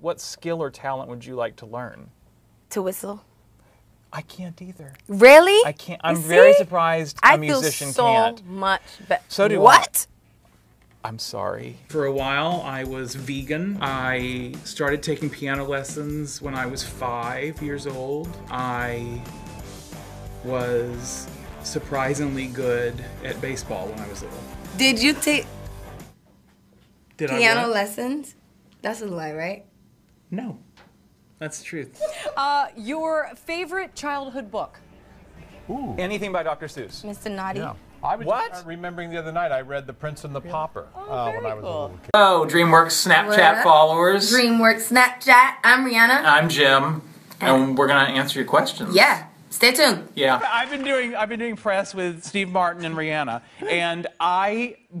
What skill or talent would you like to learn? To whistle. I can't either. Really? I can't. I'm very surprised a musician can't. I feel so much better. So do I. What? I'm sorry. For a while, I was vegan. I started taking piano lessons when I was 5 years old. I was surprisingly good at baseball when I was little. Did you take piano lessons? That's a lie, right? No, that's the truth. Your favorite childhood book? Ooh. Anything by Dr. Seuss. Mr. Naughty. No. I was remembering the other night I read The Prince and the Pauper when I was a little kid. Hello, DreamWorks Snapchat followers. DreamWorks Snapchat. I'm Rihanna. I'm Jim, and we're gonna answer your questions. Yeah, stay tuned. Yeah. I've been doing press with Steve Martin and Rihanna, and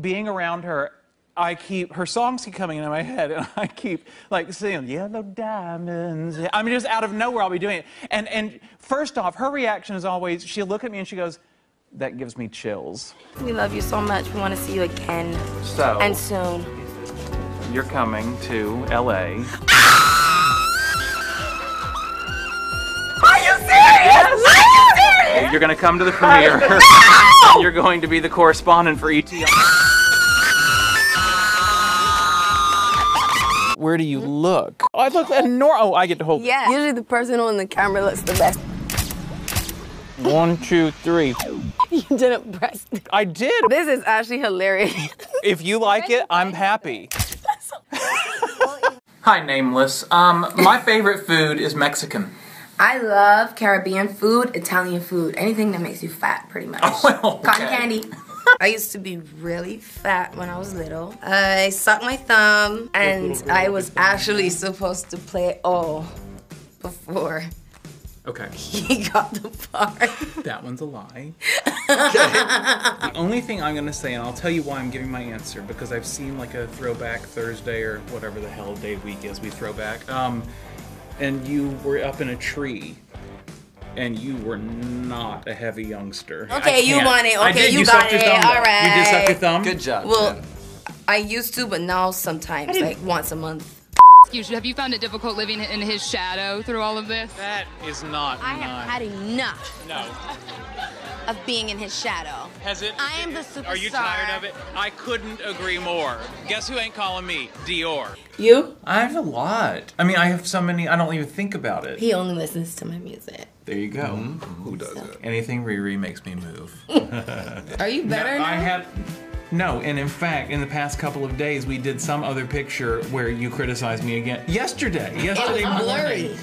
being around her, I keep her songs keep coming into my head, and I keep like saying "Yellow Diamonds." I mean, just out of nowhere, I'll be doing it. And first off, her reaction is always she'll look at me and she goes, "That gives me chills. We love you so much. We want to see you again. So. And soon. You're coming to L.A. Are you serious? Yes. Are you serious? You're going to come to the premiere. No! You're going to be the correspondent for E.T. Where do you look? Oh, I look enormous. Oh, I get to hold. Yeah. Usually the person on the camera looks the best. 1, 2, 3. You didn't press. I did. This is actually hilarious. If you like it, I'm happy. Hi, Nameless. My favorite food is Mexican. I love Caribbean food, Italian food, anything that makes you fat, pretty much. Oh, okay. Cotton candy. I used to be really fat when I was little. I sucked my thumb, and I was actually supposed to play all before. Okay. He got the part. That one's a lie. Okay. The only thing I'm gonna say, and I'll tell you why I'm giving my answer, because I've seen like a Throwback Thursday or whatever the hell day week is we throw back. And you were up in a tree, and you were not a heavy youngster. Okay, you won it. Okay, you got it. All right. You did suck your thumb? Good job. Well, man. I used to, but now sometimes, like once a month. Have you found it difficult living in his shadow through all of this? That is not. I have had enough. No. Of being in his shadow. Has it? I am the superstar. Are you tired of it? I couldn't agree more. Guess who ain't calling me? Dior. You? I have a lot. I mean, I have so many. I don't even think about it. He only listens to my music. There you go. Mm-hmm. Who does it? Anything Riri makes me move. Are you better now? I have. No, and in fact, in the past couple of days, we did some other picture where you criticized me again. Yesterday it was blurry. Morning.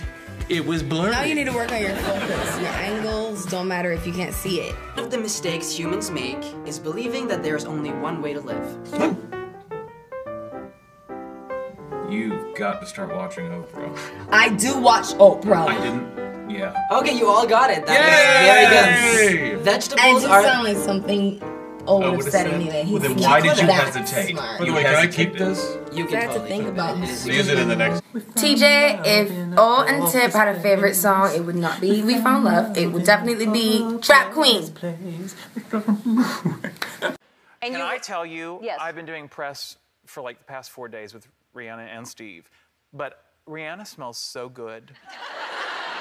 It was blurry. Now you need to work on your focus. Your angles don't matter if you can't see it. One of the mistakes humans make is believing that there is only one way to live. You've got to start watching Oprah. I do watch Oprah. I didn't. Yeah. Okay, you all got it. That was very good. Vegetables are... I just sound like something... Oh, said anyway. Well, then why did you hesitate? You wait, can I keep this? You can totally think about this. Use it in the next. TJ, if O and Tip had a favorite song, it would not be We Found Love. It would definitely be Trap Queen. Can I tell you, yes. I've been doing press for like the past 4 days with Rihanna and Steve, but Rihanna smells so good.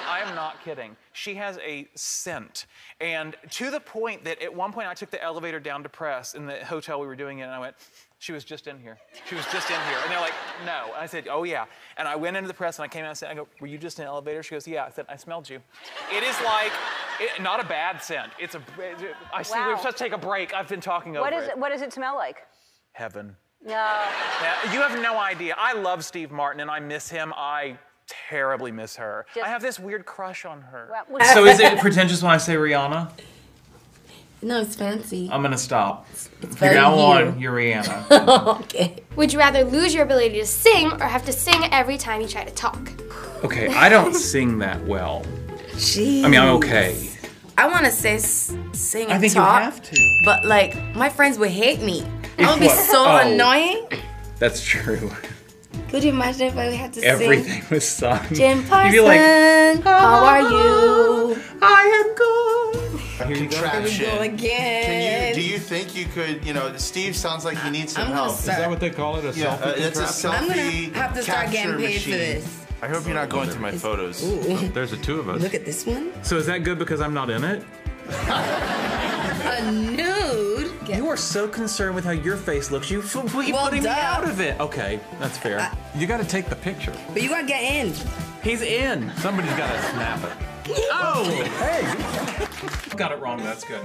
I am not kidding. She has a scent. And to the point that at one point I took the elevator down to press in the hotel we were doing it, and I went, she was just in here. She was just in here. And they're like, no. And I said, oh, yeah. And I went into the press, and I came out and said, I go, were you just in an elevator? She goes, yeah. I said, I smelled you. It is like, not a bad scent. It's a, I see, wow. We've just take a break. I've been talking over it. What does it smell like? Heaven. No. Now, you have no idea. I love Steve Martin, and I miss him. I terribly miss her. Just I have this weird crush on her. Well, so is it pretentious when I say Rihanna? No, it's fancy. I'm gonna stop. From now on, you're Rihanna. Okay. Would you rather lose your ability to sing or have to sing every time you try to talk? Okay, I don't sing that well. Jeez. I mean, I'm okay. I want to say sing and talk. I think you have to. But like, my friends would hate me. I would be so annoying. That's true. Could you imagine if I had to sing? Everything was sung. Jim Parsons, like, how are you? I am good. Here you contraption. Go again. Can you, do you think you could, you know, Steve sounds like he needs some help. Is that what they call it? A selfie contraption? It's a selfie. I'm going to have to start getting paid for this. I hope you're not going through my photos. Oh, there's the two of us. Look at this one. So is that good because I'm not in it? A nude. You are so concerned with how your face looks. You're putting me out of it. Okay, that's fair. You got to take the picture. But you got to get in. He's in. Somebody's got to snap it. Oh, hey. Got it wrong. That's good.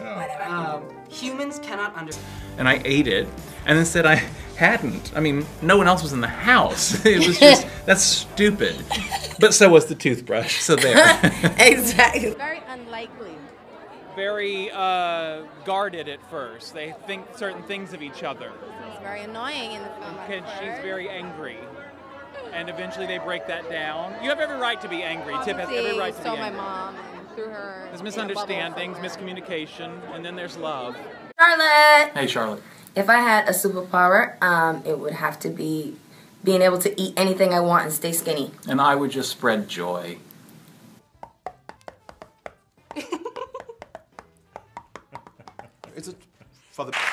Humans cannot understand. And I ate it, and then said I hadn't. I mean, no one else was in the house. It was just, that's stupid. But so was the toothbrush, so there. Exactly. Very unlikely. Very guarded at first. They think certain things of each other. It's very annoying in the film. She's very angry. And eventually they break that down. You have every right to be angry. Obviously, Tip has every right to be angry. My mom and threw her. There's misunderstandings, miscommunication, and then there's love. Charlotte! Hey, Charlotte. If I had a superpower, it would have to be being able to eat anything I want and stay skinny. And I would just spread joy.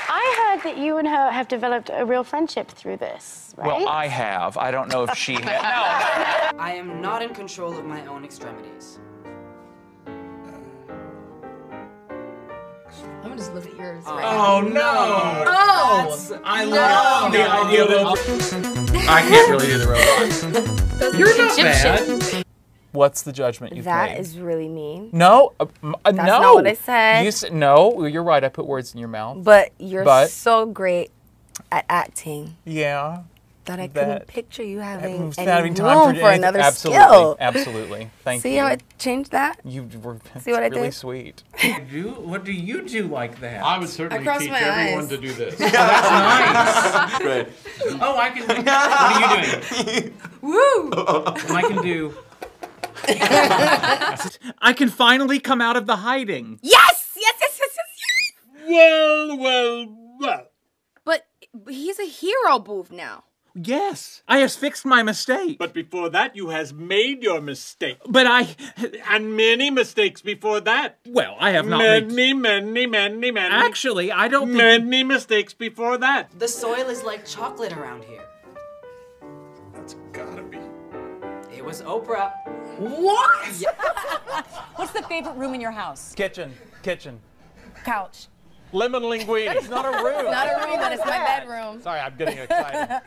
I heard that you and her have developed a real friendship through this, right? Well, I have. I don't know if she has. No. I am not in control of my own extremities. I'm gonna just look at yours. Right now. No! Oh! I love the idea of it. I can't really do the robot. You're not bad. What's the judgment you've made? That is really mean. No, that's not what I said. No, you're right. I put words in your mouth. But you're so great at acting. Yeah. That I couldn't picture you having any room for another skill. Absolutely. Thank you. See how I changed that? You were really sweet. What do you do like that? I would certainly teach everyone to do this. Oh, that's nice. Right. Oh, I can do. What are you doing? Woo! I can do. I can finally come out of the hiding. Yes! Yes, yes, yes, yes, yes! Well, well, well. But he's a hero, Boov, now. Yes, I has fixed my mistake. But before that, you has made your mistake. But I... And many mistakes before that. Well, I have not made... Many. Actually, I don't think... Many mistakes before that. The soil is like chocolate around here. That's gotta be. It was Oprah. What? What's the favorite room in your house? Kitchen. Couch. Lemon linguine. It's not a room. It's not a room, but it's my bedroom. Sorry, I'm getting excited.